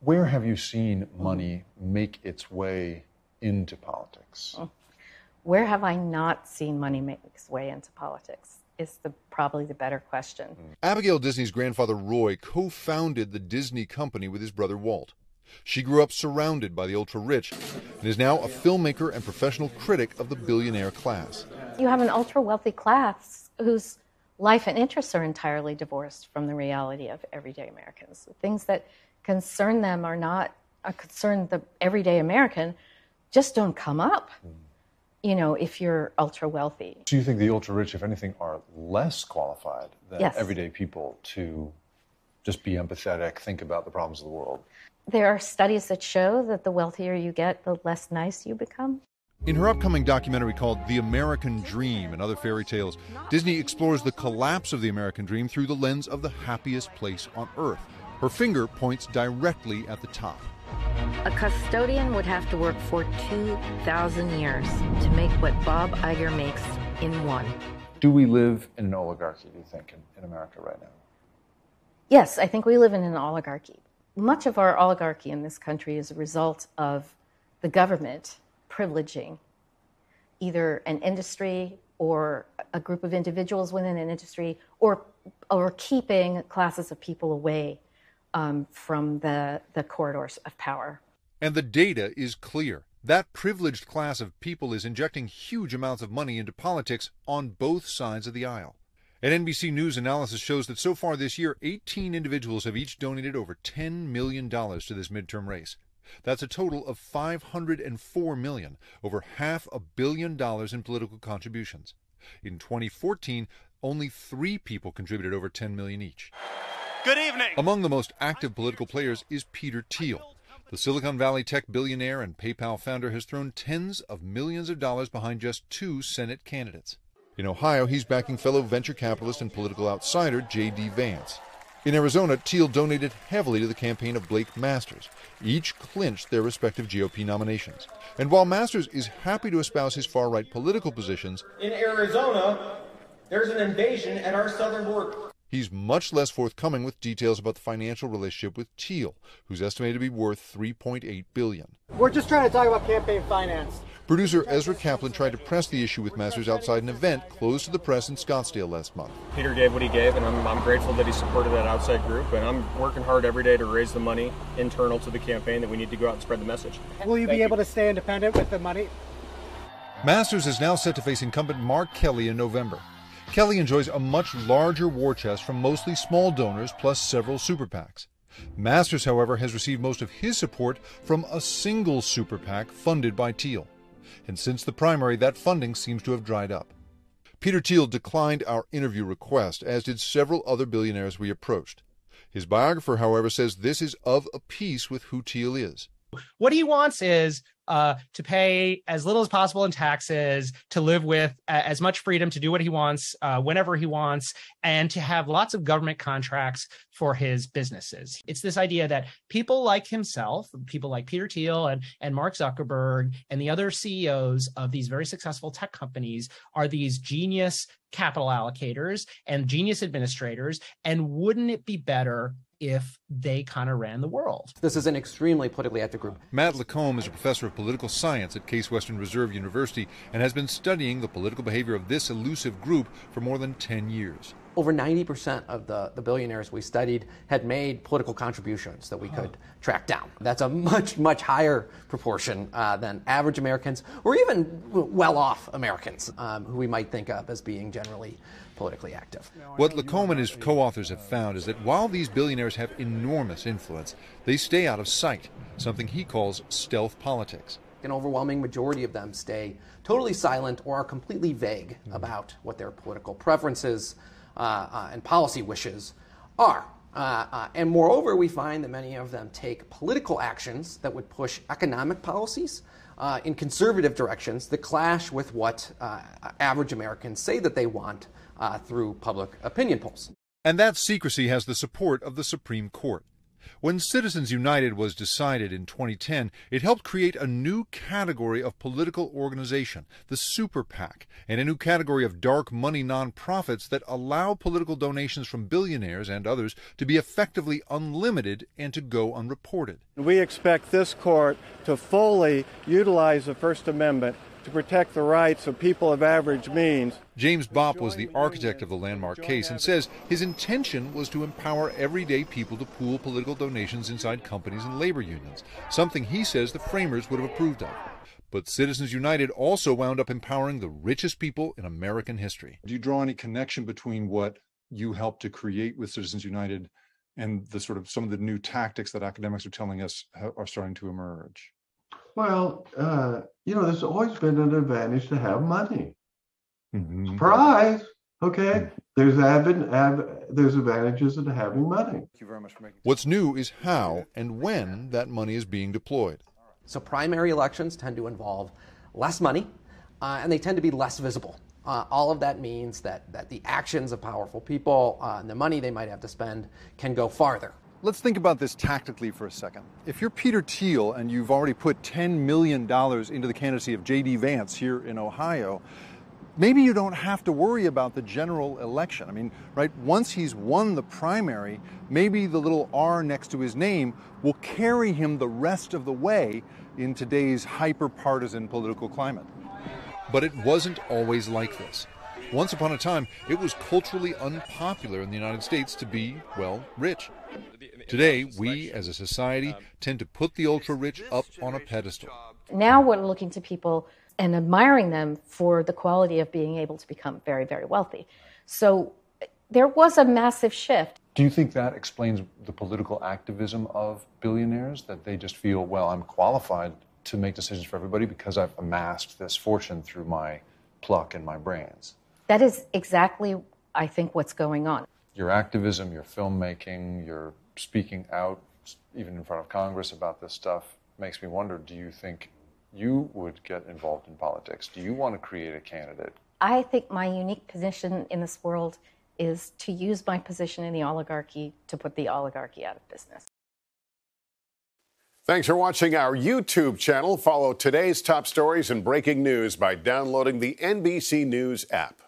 Where have you seen money make its way into politics? Where have I not seen money make its way into politics is probably the better question. Abigail Disney's grandfather Roy co-founded the Disney Company with his brother Walt. She grew up surrounded by the ultra-rich and is now a filmmaker and professional critic of the billionaire class. You have an ultra-wealthy class whose life and interests are entirely divorced from the reality of everyday Americans. Things that concern them are not a concern the everyday American, just don't come up, you know, if you're ultra-wealthy. Do you think the ultra-rich, if anything, are less qualified than everyday people to just be empathetic, think about the problems of the world? There are studies that show that the wealthier you get, the less nice you become. In her upcoming documentary called The American Dream and Other Fairy Tales, Disney explores the collapse of the American dream through the lens of the happiest place on earth. Her finger points directly at the top. A custodian would have to work for 2,000 years to make what Bob Iger makes in one. Do we live in an oligarchy, do you think, in America right now? Yes, I think we live in an oligarchy. Much of our oligarchy in this country is a result of the government privileging either an industry or a group of individuals within an industry, or keeping classes of people away from the corridors of power. And the data is clear. That privileged class of people is injecting huge amounts of money into politics on both sides of the aisle. An NBC News analysis shows that so far this year, 18 individuals have each donated over $10 million to this midterm race. That's a total of $504 million, over $500 million in political contributions. In 2014, only 3 people contributed over $10 million each. Good evening. Among the most active political players is Peter Thiel. The Silicon Valley tech billionaire and PayPal founder has thrown tens of millions of dollars behind just 2 Senate candidates. In Ohio, he's backing fellow venture capitalist and political outsider J.D. Vance. In Arizona, Thiel donated heavily to the campaign of Blake Masters. Each clinched their respective GOP nominations. And while Masters is happy to espouse his far-right political positions, in Arizona, there's an invasion at our southern border. He's much less forthcoming with details about the financial relationship with Thiel, who's estimated to be worth $3.8 billion. We're just trying to talk about campaign finance. Producer Ezra Kaplan tried to press the issue with Masters outside an event closed to the press in Scottsdale last month. Peter gave what he gave, and I'm grateful that he supported that outside group, and I'm working hard every day to raise the money internal to the campaign that we need to go out and spread the message. Will you be able to stay independent with the money? Masters is now set to face incumbent Mark Kelly in November. Kelly enjoys a much larger war chest from mostly small donors plus several super PACs. Masters, however, has received most of his support from a single super PAC funded by Thiel. And since the primary, that funding seems to have dried up. Peter Thiel declined our interview request, as did several other billionaires we approached. His biographer, however, says this is of a piece with who Thiel is. What he wants is to pay as little as possible in taxes, to live with as much freedom to do what he wants, whenever he wants, and to have lots of government contracts for his businesses. It's this idea that people like himself, people like Peter Thiel and Mark Zuckerberg and the other CEOs of these very successful tech companies are these genius capital allocators and genius administrators, and wouldn't it be better if they kind of ran the world? This is an extremely politically active group. Matt Lacombe is a professor of political science at Case Western Reserve University and has been studying the political behavior of this elusive group for more than 10 years. Over 90% of the billionaires we studied had made political contributions that we could track down. That's a much, much higher proportion than average Americans or even well-off Americans who we might think of as being generally politically active. What Lacombe and his co-authors have found is that while these billionaires have enormous influence, they stay out of sight, something he calls stealth politics. An overwhelming majority of them stay totally silent or are completely vague about what their political preferences and policy wishes are. And moreover, we find that many of them take political actions that would push economic policies in conservative directions that clash with what average Americans say that they want through public opinion polls. And that secrecy has the support of the Supreme Court. When Citizens United was decided in 2010, it helped create a new category of political organization, the Super PAC, and a new category of dark money nonprofits that allow political donations from billionaires and others to be effectively unlimited and to go unreported. We expect this court to fully utilize the First Amendment to protect the rights of people of average means. James Bopp was the architect of the landmark case and says his intention was to empower everyday people to pool political donations inside companies and labor unions, something he says the framers would have approved of. But Citizens United also wound up empowering the richest people in American history. Do you draw any connection between what you helped to create with Citizens United and the sort of some of the new tactics that academics are telling us are starting to emerge? Well, you know, there's always been an advantage to have money. Mm-hmm. Surprise! Okay, there's advantages to having money. Thank you very much for making. What's new is how and when that money is being deployed. So primary elections tend to involve less money, and they tend to be less visible. All of that means that the actions of powerful people and the money they might have to spend can go farther. Let's think about this tactically for a second. If you're Peter Thiel and you've already put $10 million into the candidacy of J.D. Vance here in Ohio, maybe you don't have to worry about the general election. I mean, right, once he's won the primary, maybe the little R next to his name will carry him the rest of the way in today's hyper-partisan political climate. But it wasn't always like this. Once upon a time, it was culturally unpopular in the United States to be, well, rich. Today, we as a society tend to put the ultra-rich up on a pedestal. Now we're looking to people and admiring them for the quality of being able to become very, very wealthy. So there was a massive shift. Do you think that explains the political activism of billionaires, that they just feel, well, I'm qualified to make decisions for everybody because I've amassed this fortune through my pluck and my brains? That is exactly, I think, what's going on. Your activism, your filmmaking, your speaking out, even in front of Congress about this stuff, makes me wonder, do you think you would get involved in politics? Do you want to create a candidate? I think my unique position in this world is to use my position in the oligarchy to put the oligarchy out of business. Thanks for watching our YouTube channel. Follow today's top stories and breaking news by downloading the NBC News app.